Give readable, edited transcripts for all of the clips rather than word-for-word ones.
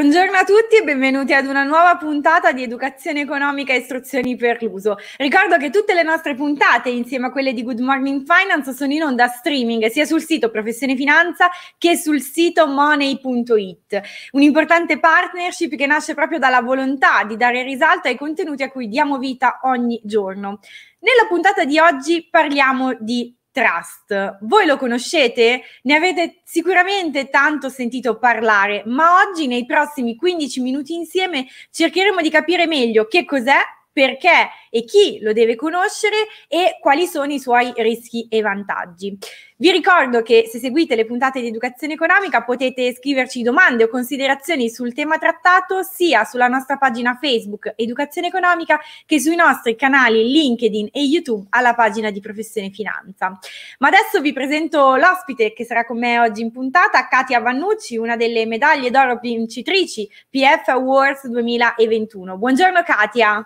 Buongiorno a tutti e benvenuti ad una nuova puntata di Educazione Economica e Istruzioni per l'Uso. Ricordo che tutte le nostre puntate, insieme a quelle di Good Morning Finance, sono in onda streaming sia sul sito Professione Finanza che sul sito Money.it. Un'importante partnership che nasce proprio dalla volontà di dare risalto ai contenuti a cui diamo vita ogni giorno. Nella puntata di oggi parliamo di trust. Voi lo conoscete? Ne avete sicuramente tanto sentito parlare, ma oggi nei prossimi 15 minuti insieme cercheremo di capire meglio che cos'è, perché e chi lo deve conoscere e quali sono i suoi rischi e vantaggi. Vi ricordo che se seguite le puntate di Educazione Economica potete scriverci domande o considerazioni sul tema trattato sia sulla nostra pagina Facebook Educazione Economica che sui nostri canali LinkedIn e YouTube alla pagina di Professione Finanza. Ma adesso vi presento l'ospite che sarà con me oggi in puntata, Catia Vannucci, una delle medaglie d'oro vincitrici PF Awards 2021. Buongiorno Catia.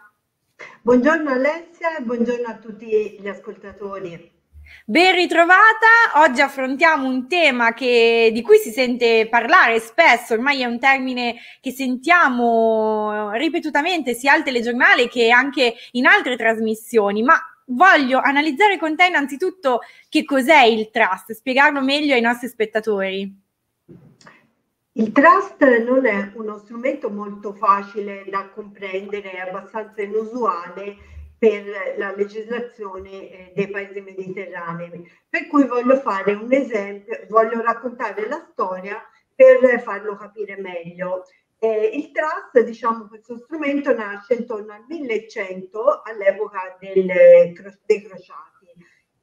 Buongiorno Alessia e buongiorno a tutti gli ascoltatori. Ben ritrovata, oggi affrontiamo un tema di cui si sente parlare spesso, ormai è un termine che sentiamo ripetutamente sia al telegiornale che anche in altre trasmissioni, ma voglio analizzare con te innanzitutto che cos'è il trust, spiegarlo meglio ai nostri spettatori. Il trust non è uno strumento molto facile da comprendere, è abbastanza inusuale per la legislazione dei paesi mediterranei, per cui voglio fare un esempio, voglio raccontare la storia per farlo capire meglio. Il trust, diciamo, questo strumento nasce intorno al 1100 all'epoca dei crociati.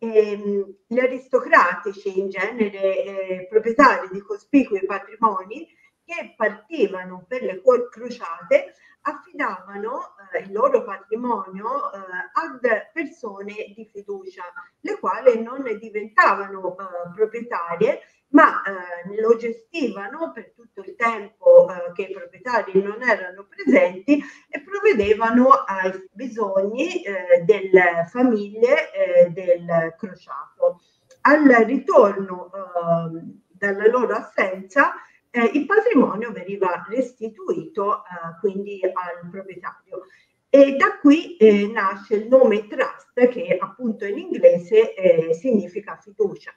Gli aristocratici in genere proprietari di cospicui patrimoni che partivano per le crociate affidavano il loro patrimonio ad persone di fiducia, le quali non diventavano proprietarie ma lo gestivano per tutto il tempo che i proprietari non erano presenti e provvedevano ai bisogni delle famiglie del crociato. Al ritorno dalla loro assenza il patrimonio veniva restituito quindi al proprietario. E da qui nasce il nome trust che appunto in inglese significa fiducia.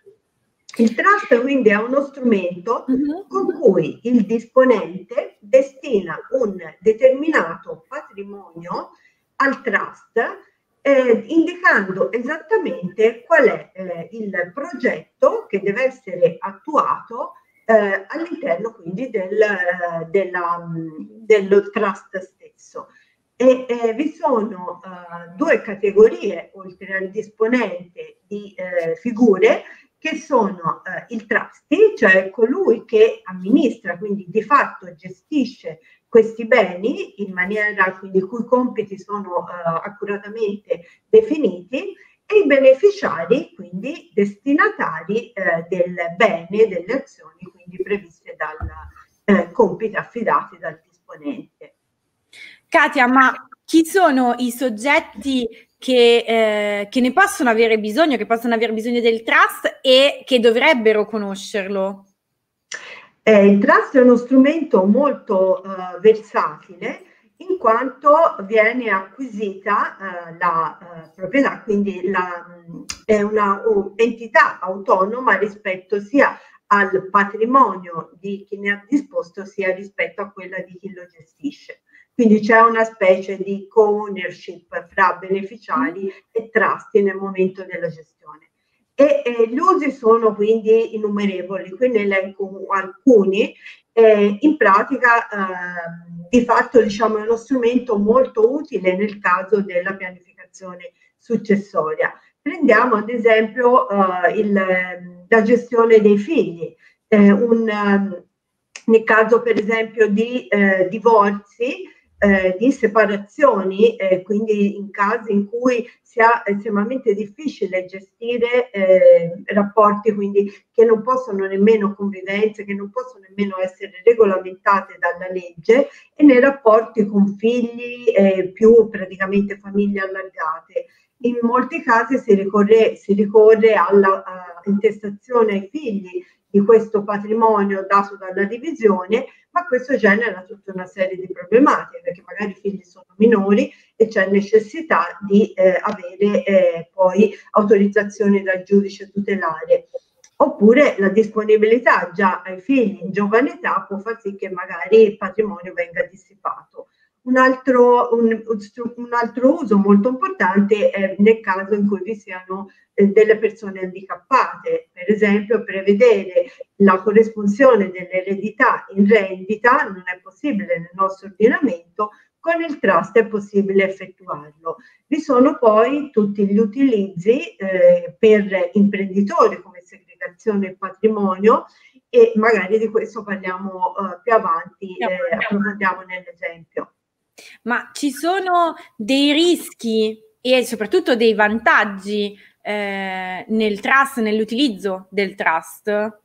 Il trust quindi è uno strumento con cui il disponente destina un determinato patrimonio al trust indicando esattamente qual è il progetto che deve essere attuato all'interno quindi dello trust stesso. Vi sono due categorie oltre al disponente di figure che sono il trustee, cioè colui che amministra, quindi di fatto gestisce questi beni in maniera quindi, i cui compiti sono accuratamente definiti, e i beneficiari, quindi destinatari del bene e delle azioni quindi previste dai compiti affidati dal disponente. Catia, ma chi sono i soggetti che ne possono avere bisogno, che possono aver bisogno del trust e che dovrebbero conoscerlo? Il trust è uno strumento molto versatile in quanto viene acquisita la proprietà, quindi è un'entità autonoma rispetto sia al patrimonio di chi ne ha disposto sia rispetto a quella di chi lo gestisce. Quindi c'è una specie di co-ownership fra beneficiari e trustee nel momento della gestione. E gli usi sono quindi innumerevoli, qui ne elenco alcuni. In pratica, di fatto, diciamo, è uno strumento molto utile nel caso della pianificazione successoria. Prendiamo ad esempio la gestione dei figli. Nel caso, per esempio, di divorzi, di separazioni, quindi in casi in cui sia estremamente difficile gestire rapporti quindi, che non possono nemmeno convivenze, che non possono nemmeno essere regolamentate dalla legge, e nei rapporti con figli più praticamente famiglie allargate. In molti casi si ricorre all'intestazione ai figli di questo patrimonio dato dalla divisione, ma questo genera tutta una serie di problematiche, perché magari i figli sono minori e c'è necessità di avere poi autorizzazioni dal giudice tutelare. Oppure la disponibilità già ai figli in giovane età può far sì che magari il patrimonio venga dissipato. Un altro uso molto importante è nel caso in cui vi siano delle persone handicappate, per esempio prevedere la corresponsione dell'eredità in rendita non è possibile nel nostro ordinamento, con il trust è possibile effettuarlo. Vi sono poi tutti gli utilizzi per imprenditori come segregazione e patrimonio, e magari di questo parliamo più avanti, approfondiamo nell'esempio. Ma ci sono dei rischi e soprattutto dei vantaggi nel trust, nell'utilizzo del trust?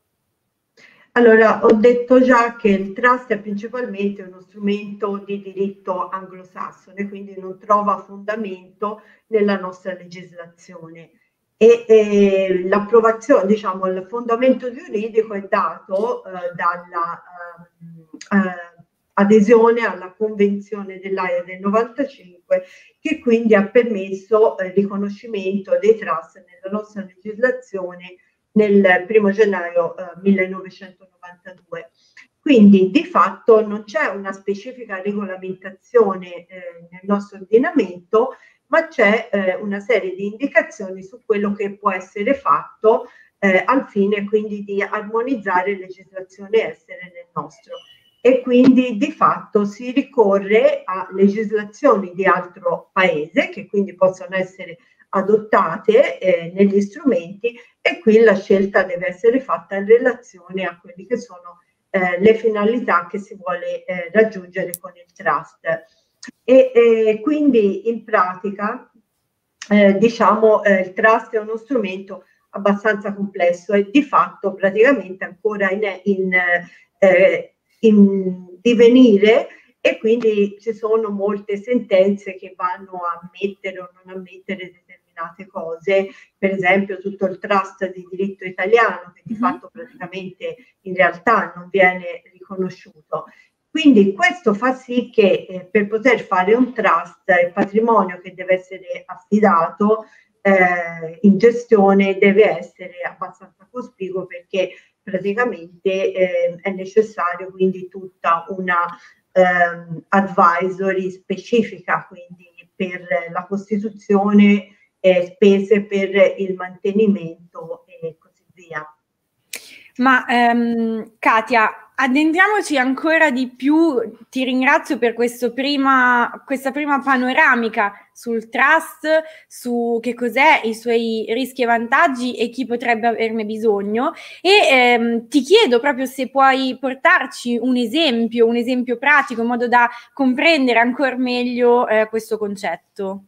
Allora, ho detto già che il trust è principalmente uno strumento di diritto anglosassone, quindi non trova fondamento nella nostra legislazione. E l'approvazione, diciamo, il fondamento giuridico è dato dalla adesione alla Convenzione dell'Aia del 95, che quindi ha permesso il riconoscimento dei trust nella nostra legislazione nel 1 gennaio 1992. Quindi di fatto non c'è una specifica regolamentazione nel nostro ordinamento, ma c'è una serie di indicazioni su quello che può essere fatto al fine quindi di armonizzare legislazione estere nel nostro. E quindi di fatto si ricorre a legislazioni di altro paese che quindi possono essere adottate negli strumenti, e qui la scelta deve essere fatta in relazione a quelle che sono le finalità che si vuole raggiungere con il trust. E quindi in pratica diciamo il trust è uno strumento abbastanza complesso e di fatto praticamente ancora in divenire, e quindi ci sono molte sentenze che vanno a ammettere o non ammettere determinate cose, per esempio tutto il trust di diritto italiano che di fatto praticamente in realtà non viene riconosciuto. Quindi questo fa sì che per poter fare un trust il patrimonio che deve essere affidato in gestione deve essere abbastanza cospicuo, perché praticamente è necessario quindi tutta una advisory specifica, quindi per la costituzione, spese per il mantenimento e così via. Ma Catia, addentriamoci ancora di più, ti ringrazio per questa prima panoramica sul trust, su che cos'è, i suoi rischi e vantaggi e chi potrebbe averne bisogno, e ti chiedo proprio se puoi portarci un esempio pratico in modo da comprendere ancora meglio questo concetto.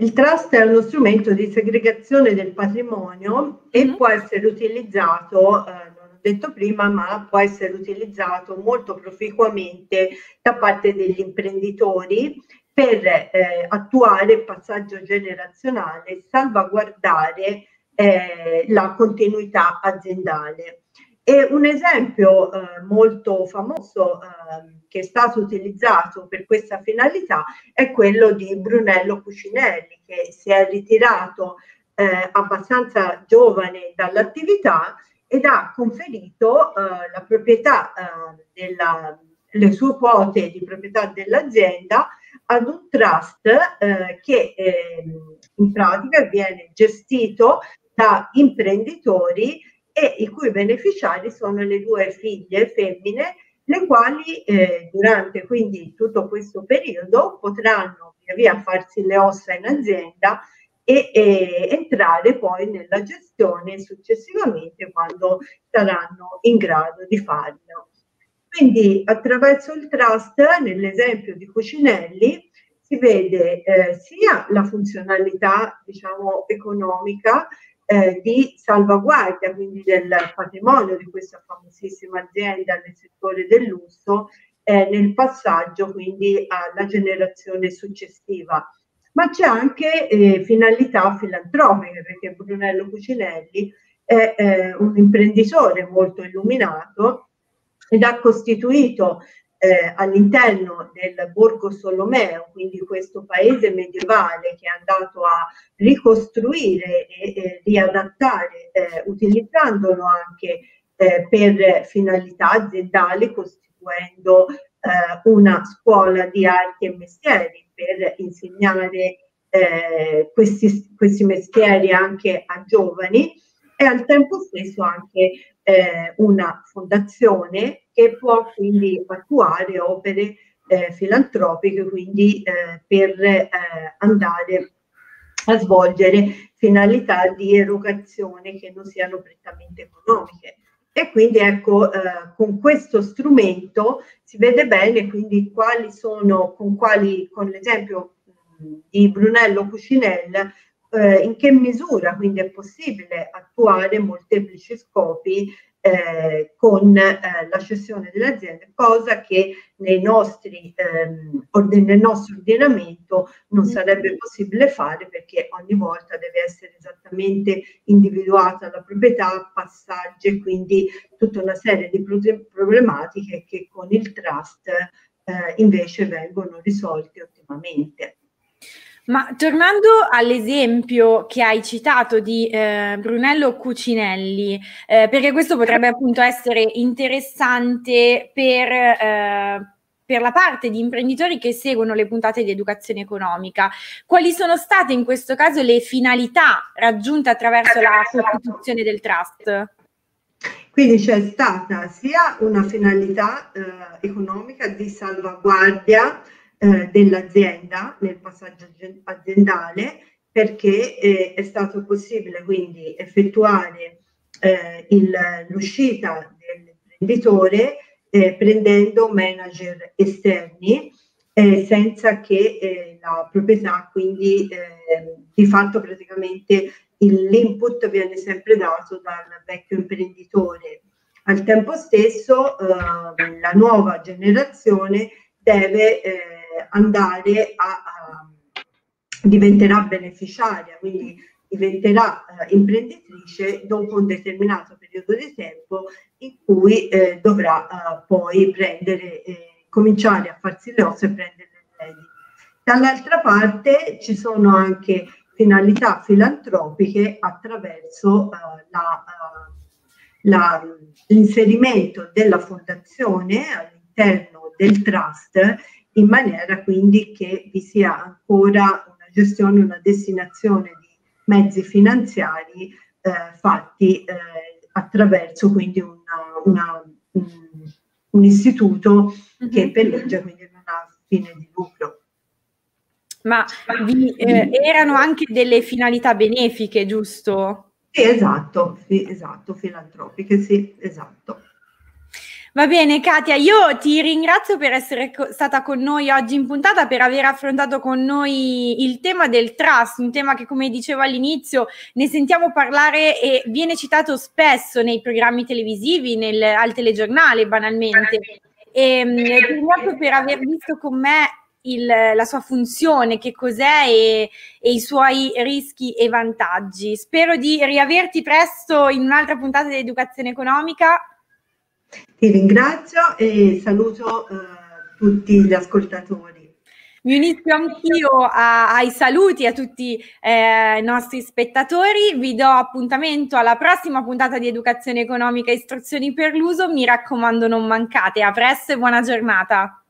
Il trust è uno strumento di segregazione del patrimonio e può essere utilizzato, non ho detto prima, ma può essere utilizzato molto proficuamente da parte degli imprenditori per attuare il passaggio generazionale, salvaguardare la continuità aziendale. E un esempio molto famoso che è stato utilizzato per questa finalità è quello di Brunello Cucinelli, che si è ritirato abbastanza giovane dall'attività ed ha conferito la proprietà le sue quote di proprietà dell'azienda ad un trust che in pratica viene gestito da imprenditori e i cui beneficiari sono le 2 figlie femmine, le quali durante quindi tutto questo periodo potranno via via farsi le ossa in azienda e entrare poi nella gestione successivamente quando saranno in grado di farlo. Quindi attraverso il trust, nell'esempio di Cucinelli, si vede sia la funzionalità, diciamo, economica di salvaguardia quindi del patrimonio di questa famosissima azienda nel settore del lusso nel passaggio quindi alla generazione successiva, ma c'è anche finalità filantropiche, perché Brunello Cucinelli è un imprenditore molto illuminato ed ha costituito all'interno del Borgo Solomeo, quindi questo paese medievale che è andato a ricostruire e riadattare, utilizzandolo anche per finalità aziendali, costituendo una scuola di arti e mestieri per insegnare questi mestieri anche a giovani, e al tempo stesso anche una fondazione che può quindi attuare opere filantropiche, quindi per andare a svolgere finalità di erogazione che non siano prettamente economiche. E quindi ecco, con questo strumento si vede bene quindi quali sono, con l'esempio di Brunello Cucinelli, in che misura quindi è possibile attuare molteplici scopi con la cessione dell'azienda, cosa che nel nostro ordinamento non sarebbe possibile fare, perché ogni volta deve essere esattamente individuata la proprietà, passaggi e quindi tutta una serie di problematiche che con il trust invece vengono risolte ottimamente. Ma tornando all'esempio che hai citato di Brunello Cucinelli, perché questo potrebbe appunto essere interessante per la parte di imprenditori che seguono le puntate di educazione economica, quali sono state in questo caso le finalità raggiunte attraverso la costituzione del trust? Quindi c'è stata sia una finalità economica di salvaguardia dell'azienda nel passaggio aziendale, perché è stato possibile quindi effettuare l'uscita dell'imprenditore prendendo manager esterni senza che la proprietà, quindi di fatto praticamente l'input viene sempre dato dal vecchio imprenditore. Al tempo stesso la nuova generazione deve andare diventerà beneficiaria, quindi diventerà imprenditrice dopo un determinato periodo di tempo in cui dovrà poi cominciare a farsi le ossa e prendere le piedi. Dall'altra parte ci sono anche finalità filantropiche attraverso l'inserimento della fondazione all'interno del trust, in maniera quindi che vi sia ancora una gestione, una destinazione di mezzi finanziari fatti attraverso quindi un istituto che per legge quindi non ha fine di lucro. Ma erano anche delle finalità benefiche, giusto? Sì, esatto, filantropiche, sì, esatto. Va bene Catia, io ti ringrazio per essere stata con noi oggi in puntata, per aver affrontato con noi il tema del trust, un tema che, come dicevo all'inizio, ne sentiamo parlare e viene citato spesso nei programmi televisivi, al telegiornale banalmente. E ti ringrazio per aver visto con me la sua funzione, che cos'è e i suoi rischi e vantaggi. Spero di riaverti presto in un'altra puntata di Educazione Economica. Ti ringrazio e saluto tutti gli ascoltatori. Mi unisco anch'io ai saluti a tutti i nostri spettatori. Vi do appuntamento alla prossima puntata di Educazione Economica e Istruzioni per l'Uso. Mi raccomando, non mancate. A presto e buona giornata.